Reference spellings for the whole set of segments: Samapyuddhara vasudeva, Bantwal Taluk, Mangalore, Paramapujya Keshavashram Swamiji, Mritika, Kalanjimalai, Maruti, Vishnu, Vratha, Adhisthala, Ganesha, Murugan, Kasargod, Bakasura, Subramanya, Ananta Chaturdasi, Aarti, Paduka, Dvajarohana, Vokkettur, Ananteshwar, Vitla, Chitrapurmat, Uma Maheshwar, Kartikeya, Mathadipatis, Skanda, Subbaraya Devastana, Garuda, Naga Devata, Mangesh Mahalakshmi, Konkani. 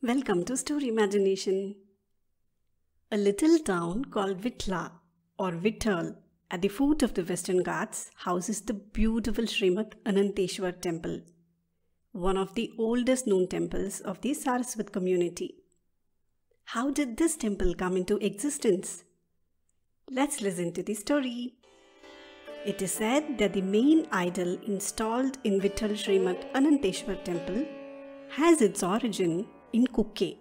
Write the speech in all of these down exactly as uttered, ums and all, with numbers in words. Welcome to Story Imagination. A little town called Vittal or Vittal at the foot of the Western Ghats houses the beautiful Shrimad Anantheshwar temple, one of the oldest known temples of the Saraswat community. How did this temple come into existence? Let's listen to the story. It is said that the main idol installed in Vittal Shrimad Anantheshwar temple has its origin in Kukke.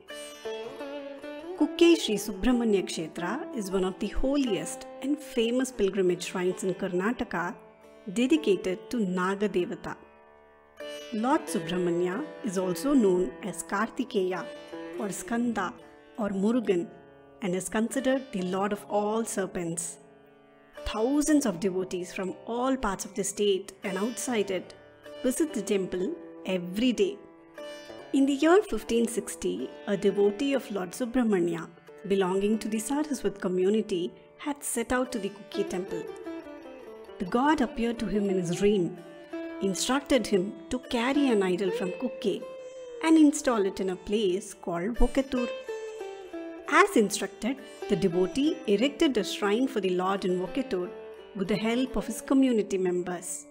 Kukke Shri Subramanya Kshetra is one of the holiest and famous pilgrimage shrines in Karnataka, dedicated to Naga Devata. Lord Subramanya is also known as Kartikeya or Skanda or Murugan and is considered the lord of all serpents. Thousands of devotees from all parts of the state and outside it visit the temple every day. In the year fifteen sixty, a devotee of Lord Subramanya belonging to the Saraswat community had set out to the Kukke temple. The god appeared to him in his dream, instructed him to carry an idol from Kukke and install it in a place called Vokkettur. As instructed, the devotee erected a shrine for the Lord in Vokkettur with the help of his community members.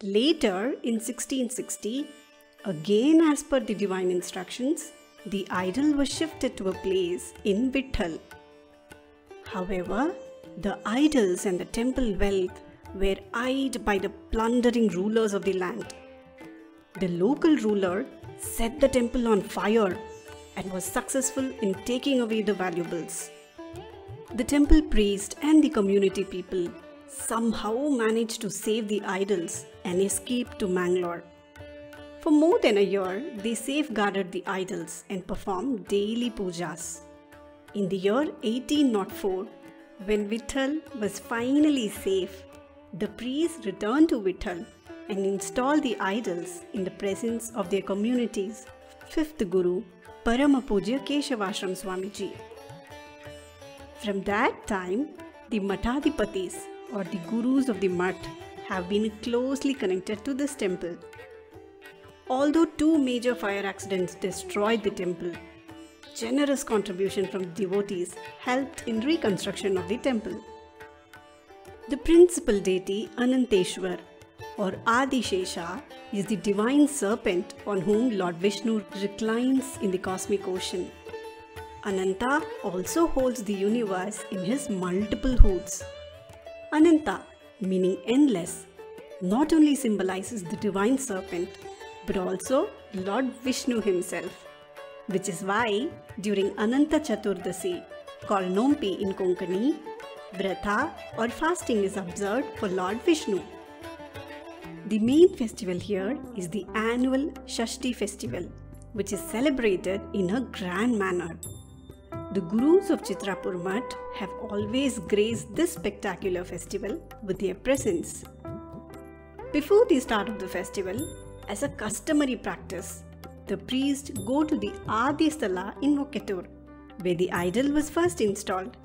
Later, in sixteen sixty, again, as per the divine instructions, the idol was shifted to a place in Vittal. However, the idols and the temple wealth were eyed by the plundering rulers of the land. The local ruler set the temple on fire and was successful in taking away the valuables. The temple priest and the community people somehow managed to save the idols and escape to Mangalore. For more than a year, they safeguarded the idols and performed daily pujas. In the year eighteen oh four, when Vittal was finally safe, the priests returned to Vittal and installed the idols in the presence of their community's fifth Guru, Paramapujya Keshavashram Swamiji. From that time, the Mathadipatis or the Gurus of the Math have been closely connected to this temple. Although two major fire accidents destroyed the temple, generous contribution from devotees helped in reconstruction of the temple. The principal deity Ananteshwar or Adi Shesha is the divine serpent on whom Lord Vishnu reclines in the cosmic ocean. Ananta also holds the universe in his multiple hoods. Ananta, meaning endless, not only symbolizes the divine serpent, but also Lord Vishnu himself, which is why during Ananta Chaturdasi, called Nompi in Konkani, Vratha or fasting is observed for Lord Vishnu. The main festival here is the annual Shashti festival, which is celebrated in a grand manner. The Gurus of Chitrapurmat have always graced this spectacular festival with their presence. Before the start of the festival, as a customary practice, the priests go to the Adhisthala in Vokkettur, where the idol was first installed,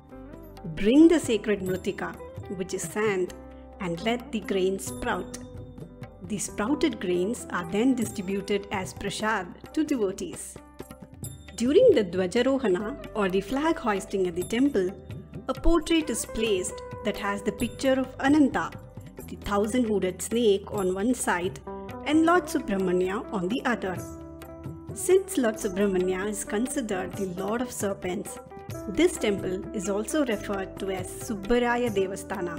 bring the sacred mritika, which is sand, and let the grains sprout. The sprouted grains are then distributed as prasad to devotees. During the Dvajarohana or the flag hoisting at the temple, a portrait is placed that has the picture of Ananta, the thousand-hooded snake on one side, and Lord Subramanya on the other. Since Lord Subramanya is considered the Lord of Serpents, this temple is also referred to as Subbaraya Devastana.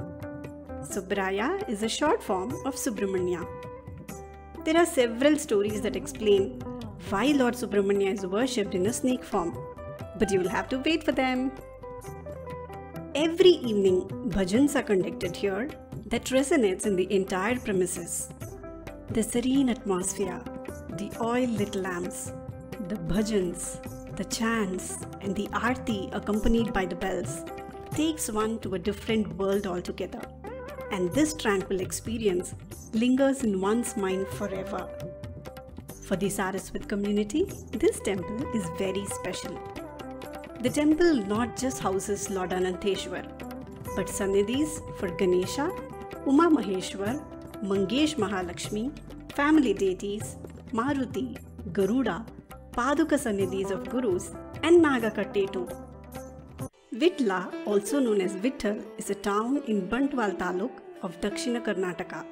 Subbaraya is a short form of Subramanya. There are several stories that explain why Lord Subramanya is worshipped in a snake form, but you will have to wait for them. Every evening, Bhajans are conducted here that resonates in the entire premises. The serene atmosphere, the oil-lit lamps, the bhajans, the chants and the aarti accompanied by the bells takes one to a different world altogether, and this tranquil experience lingers in one's mind forever. For the Saraswat community, this temple is very special. The temple not just houses Lord Anantheshwar, but Sanidis for Ganesha, Uma Maheshwar, Mangesh Mahalakshmi, family deities, Maruti, Garuda, Paduka Sanidis of Gurus, and Nagakatte too. Vitla, also known as Vittal, is a town in Bantwal Taluk of Dakshina Karnataka.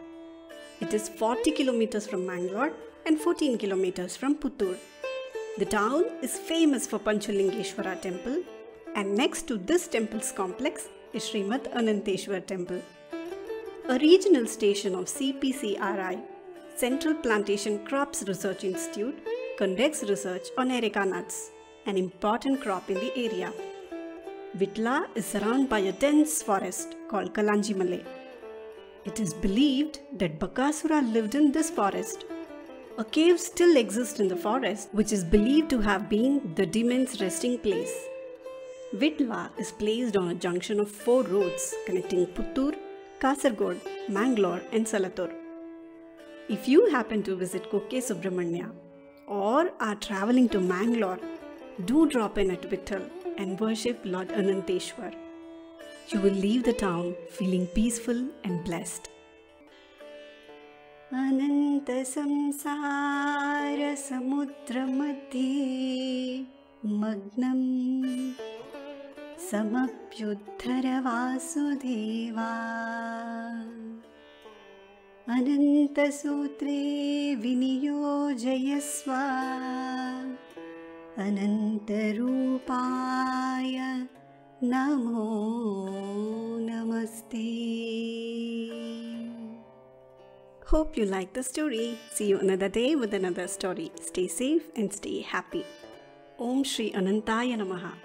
It is forty kilometers from Mangalore and fourteen kilometers from Puttur. The town is famous for Panchalingeswara temple, and next to this temple's complex is Shrimad Anantheshwar temple. A regional station of C P C R I, Central Plantation Crops Research Institute, conducts research on areca nuts, an important crop in the area. Vitla is surrounded by a dense forest called Kalanjimalai. It is believed that Bakasura lived in this forest. A cave still exists in the forest, which is believed to have been the demon's resting place. Vitla is placed on a junction of four roads connecting Puttur, Kasargod, Mangalore and Salatur. If you happen to visit Kukke Subramanya or are travelling to Mangalore, do drop in at Vittal and worship Lord Ananteshwar. You will leave the town feeling peaceful and blessed. Ananta samsara samudra madhye magnam samapyuddhara vasudeva ananta sutre viniyojayasva ananta rupaya Namo Namaste. Hope you like the story. See you another day with another story. Stay safe and stay happy. Om Shri Anantaya Namaha.